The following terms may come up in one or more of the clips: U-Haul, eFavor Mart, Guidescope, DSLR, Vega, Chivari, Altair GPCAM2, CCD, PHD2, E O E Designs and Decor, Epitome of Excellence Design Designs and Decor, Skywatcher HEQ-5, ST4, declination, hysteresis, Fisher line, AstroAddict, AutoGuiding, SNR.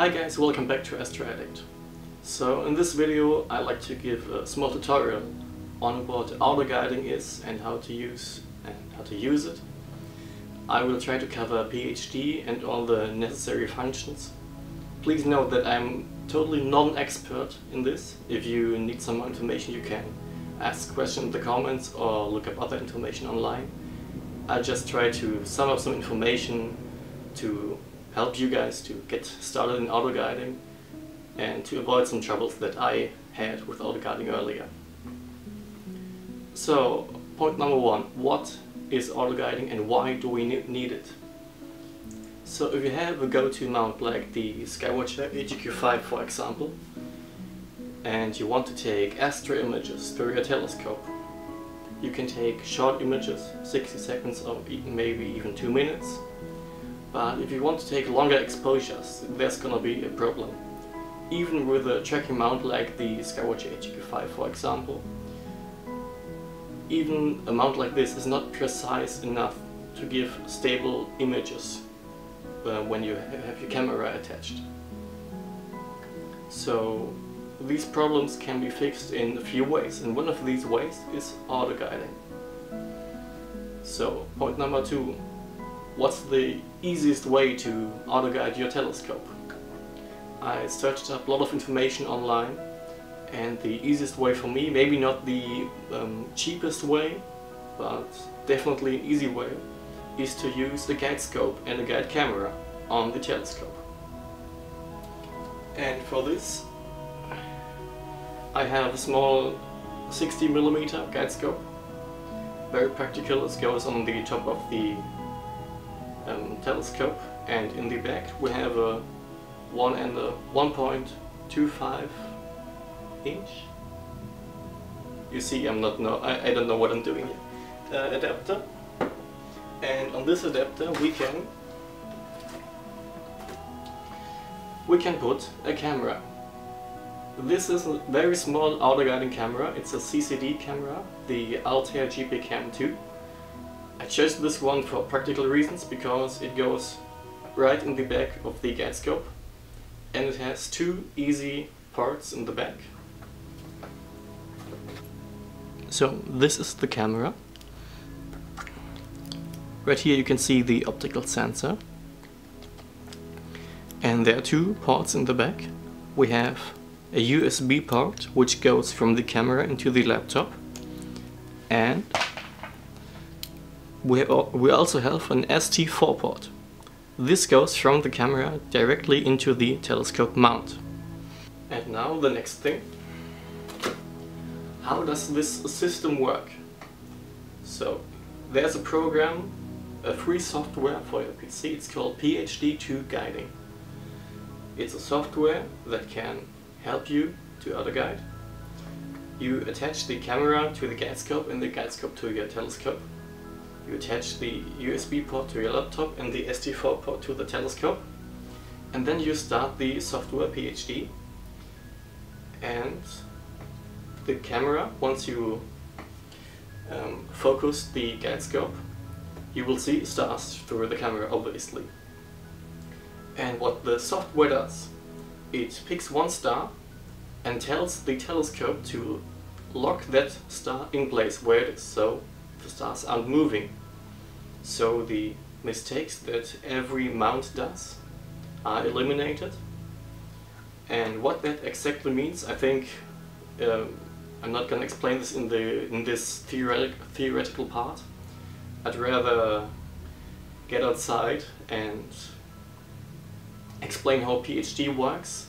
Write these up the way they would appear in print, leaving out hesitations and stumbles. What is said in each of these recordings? Hi guys, welcome back to AstroAddict. So in this video I'd like to give a small tutorial on what auto guiding is and how to use it. I will try to cover PhD and all the necessary functions. Please note that I'm totally not an expert in this. If you need some more information you can ask questions in the comments or look up other information online. I just try to sum up some information to help you guys to get started in auto guiding and to avoid some troubles that I had with auto guiding earlier. So, point number one, what is auto guiding and why do we need it? So if you have a go-to mount like the Skywatcher HEQ-5 for example, and you want to take astro images through your telescope, you can take short images, 60 seconds or maybe even 2 minutes. But if you want to take longer exposures, there's gonna be a problem. Even with a tracking mount like the Skywatcher HEQ-5 for example, even a mount like this is not precise enough to give stable images when you have your camera attached. So these problems can be fixed in a few ways, and one of these ways is auto guiding. So point number two. What's the easiest way to auto-guide your telescope? I searched up a lot of information online, and the easiest way for me, maybe not the cheapest way, but definitely an easy way, is to use a guide scope and a guide camera on the telescope. And for this, I have a small 60mm guide scope. Very practical, it goes on the top of the telescope, and in the back we have a 1.25 inch. You see, I don't know what I'm doing here. Adapter, and on this adapter we can put a camera. This is a very small auto guiding camera. It's a CCD camera, the Altair GPCAM2. I chose this one for practical reasons because it goes right in the back of the guide scope, and it has two easy parts in the back. So this is the camera. Right here you can see the optical sensor, and there are two parts in the back. We have a USB part which goes from the camera into the laptop, and we also have an ST4 port. This goes from the camera directly into the telescope mount. And now the next thing. How does this system work? So there's a program, a free software for your PC. It's called PhD2 Guiding. It's a software that can help you to auto-guide. You attach the camera to the guide scope and the guide scope to your telescope. You attach the USB port to your laptop and the ST4 port to the telescope, and then you start the software PhD, and the camera, once you focus the guide scope, you will see stars through the camera, obviously. And what the software does, it picks one star and tells the telescope to lock that star in place where it is, so the stars aren't moving. So the mistakes that every mount does are eliminated. And what that exactly means, I think I'm not going to explain this in this theoretical part. I'd rather get outside and explain how PhD works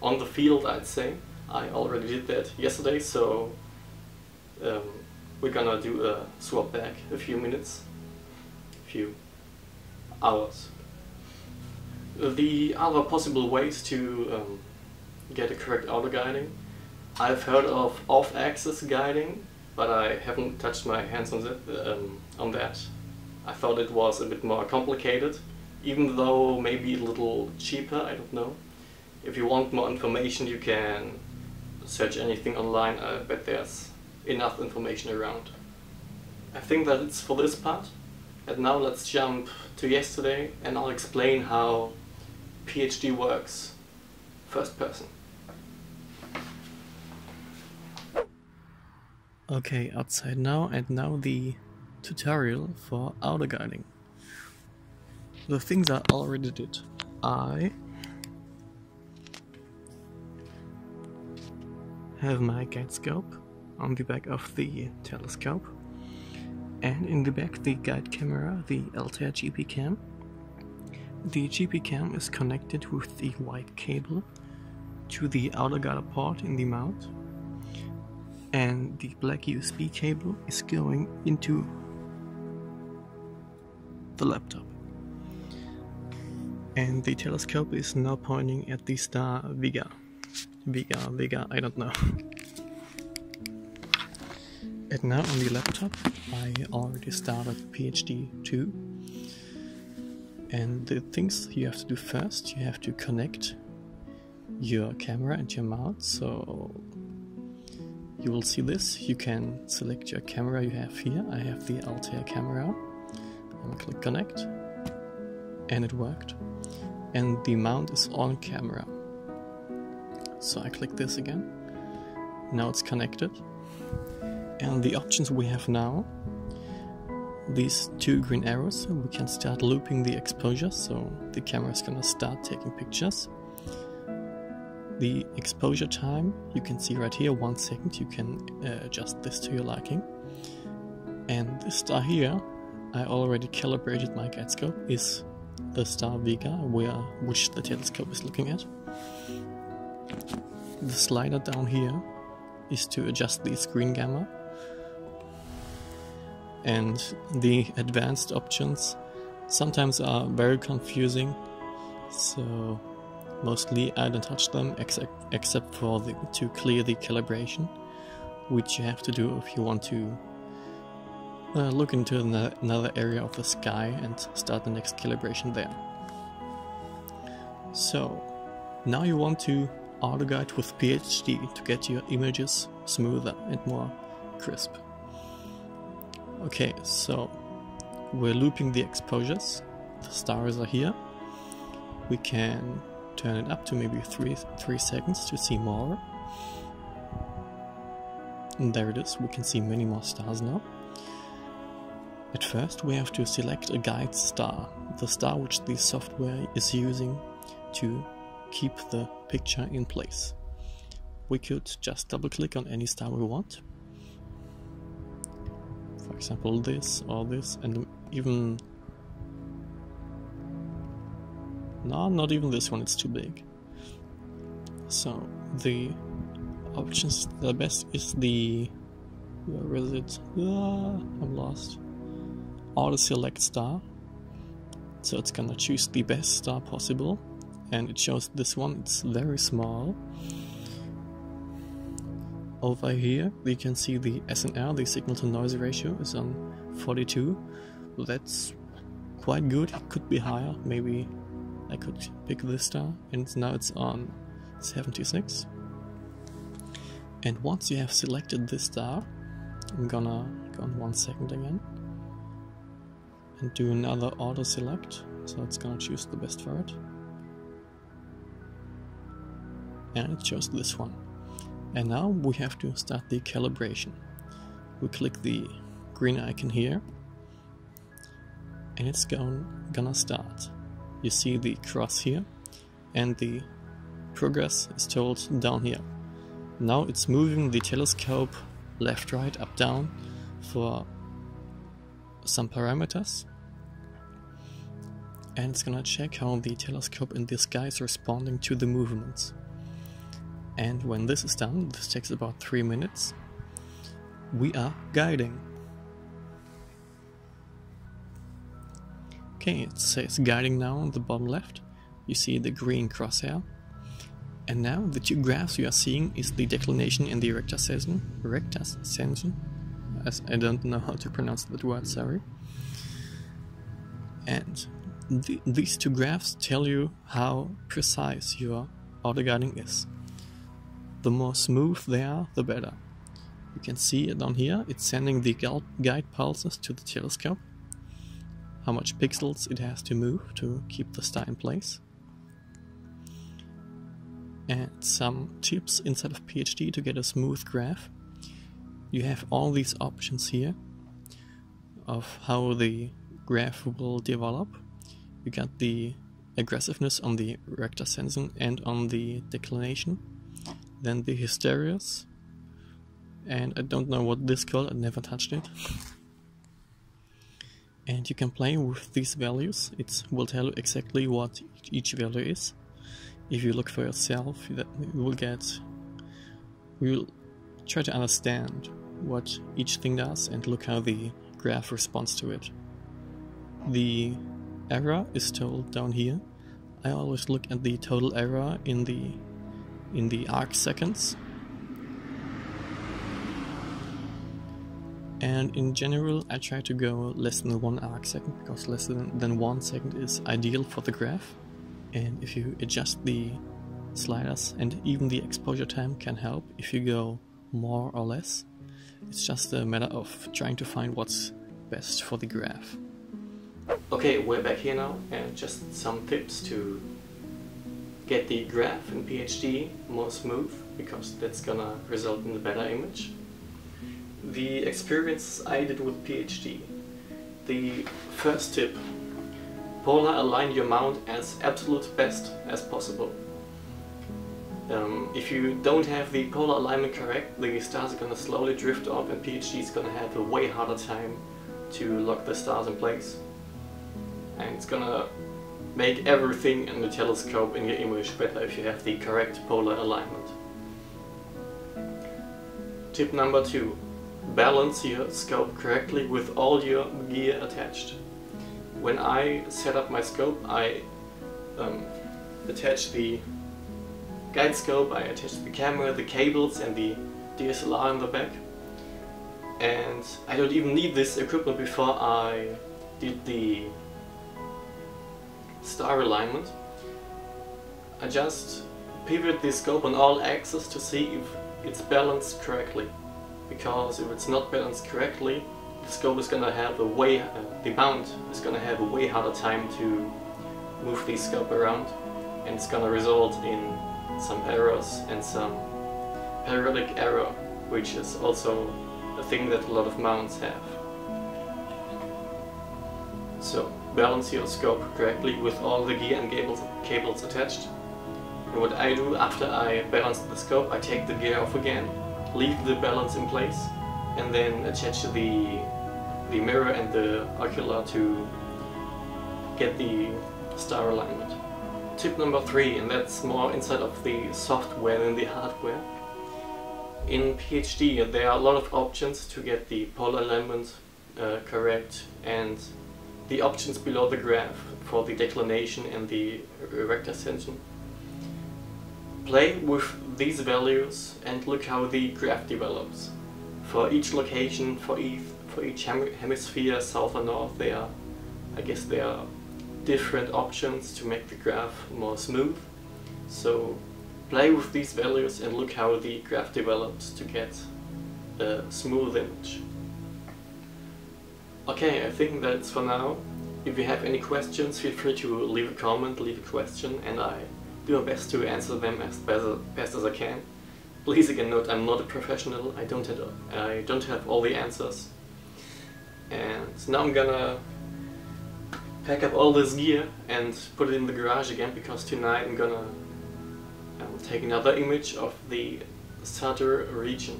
on the field, I'd say. I already did that yesterday, so we're gonna do a swap back a few minutes, a few hours. The other possible ways to get a correct auto-guiding, I've heard of off-axis guiding, but I haven't touched my hands on that. I thought it was a bit more complicated, even though maybe a little cheaper, I don't know. If you want more information you can search anything online, I bet there's enough information around. I think that it's for this part, and now let's jump to yesterday and I'll explain how PhD works, first person. Okay, outside now, and now the tutorial for auto guiding. The things I already did. I have my guide scope on the back of the telescope, and in the back the guide camera, the Altair GPCAM. The GPCAM is connected with the white cable to the outer guide port in the mount, and the black USB cable is going into the laptop. And the telescope is now pointing at the star Vega. Vega, I don't know. And now on the laptop I already started PhD 2. And the things you have to do first, you have to connect your camera and your mount. So you will see this. You can select your camera you have here. I have the Altair camera. I'm gonna click connect, and it worked. And the mount is on camera. So I click this again. Now it's connected. And the options we have now, these two green arrows, we can start looping the exposure, so the camera is gonna start taking pictures. The exposure time, you can see right here, 1 second, you can adjust this to your liking. And this star here, I already calibrated my guide scope, is the star Vega, which the telescope is looking at. The slider down here is to adjust the screen gamma. And the advanced options sometimes are very confusing, so mostly I don't touch them except for to clear the calibration, which you have to do if you want to look into another area of the sky and start the next calibration there. So now you want to auto guide with PhD to get your images smoother and more crisp. Okay, so we're looping the exposures, the stars are here, we can turn it up to maybe three seconds to see more. And there it is, we can see many more stars now. At first we have to select a guide star, the star which the software is using to keep the picture in place. We could just double click on any star we want. For example, this or this, and even no, not even this one, it's too big. So the options, the best is the, where is it? I'm lost. Auto select star. So it's gonna choose the best star possible, and it shows this one. It's very small. Over here, you can see the SNR, the signal to noise ratio, is on 42. That's quite good. It could be higher. Maybe I could pick this star, and now it's on 76. And once you have selected this star, I'm gonna go on 1 second again and do another auto select. So it's gonna choose the best for it, and it chose this one. And now we have to start the calibration. We click the green icon here, and it's gonna start. You see the cross here, and the progress is told down here. Now it's moving the telescope left, right, up, down for some parameters, and it's gonna check how the telescope in the sky is responding to the movements. And when this is done, this takes about 3 minutes, we are guiding. Okay, it says guiding now on the bottom left. You see the green crosshair. And now the two graphs you are seeing is the declination and the rectus ascension. As I don't know how to pronounce that word, sorry. And these two graphs tell you how precise your auto-guiding is. The more smooth they are, the better. You can see it down here, it's sending the guide pulses to the telescope, how much pixels it has to move to keep the star in place. and some tips inside of PHD to get a smooth graph. You have all these options here of how the graph will develop. You got the aggressiveness on the rector sensing and on the declination, then the hysteresis, and I don't know what this called, I never touched it. And you can play with these values. It will tell you exactly what each value is. If you look for yourself, we will try to understand what each thing does and look how the graph responds to it. The error is told down here. I always look at the total error in the arc seconds. And in general, I try to go less than 1 arc second, because less than 1 second is ideal for the graph. And if you adjust the sliders, and even the exposure time can help if you go more or less. It's just a matter of trying to find what's best for the graph. Okay, we're back here now, and just some tips to get the graph in PHD more smooth, because that's gonna result in a better image. The experiences I did with PHD. The first tip: polar align your mount as absolute best as possible. If you don't have the polar alignment correct, the stars are gonna slowly drift off, and PHD is gonna have a way harder time to lock the stars in place. And it's gonna make everything in the telescope in your image better if you have the correct polar alignment. Tip number 2. Balance your scope correctly with all your gear attached. When I set up my scope, I attach the guide scope, I attach the camera, the cables and the DSLR in the back. And I don't even need this equipment before I did the star alignment. I just pivot the scope on all axes to see if it's balanced correctly. Because if it's not balanced correctly, the scope is gonna have a way, the mount is gonna have a way harder time to move the scope around, and it's gonna result in some errors and some periodic error, which is also a thing that a lot of mounts have. So balance your scope correctly with all the gear and cables attached. And what I do after I balance the scope, I take the gear off again, leave the balance in place, and then attach the mirror and the ocular to get the star alignment. Tip number 3, and that's more inside of the software than the hardware. In PHD there are a lot of options to get the polar alignment correct, and the options below the graph for the declination and the rector sensing. Play with these values and look how the graph develops. For each location, for each hemisphere, south or north, there are different options to make the graph more smooth. So play with these values and look how the graph develops to get a smooth image. Okay, I think that's for now. If you have any questions, feel free to leave a comment, leave a question, and I do my best to answer them as best as I can. Please again note, I'm not a professional, I don't have all the answers. And now I'm gonna pack up all this gear and put it in the garage again, because tonight I will take another image of the Saturn region.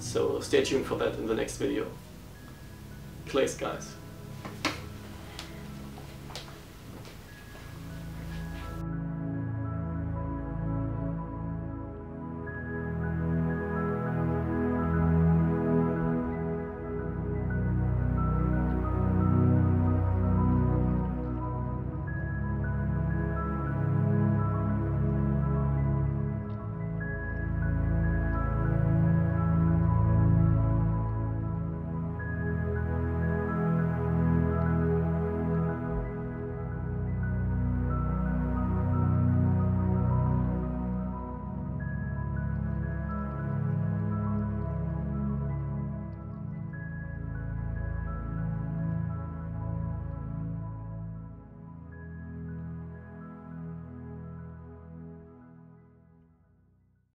So stay tuned for that in the next video. Clay skies.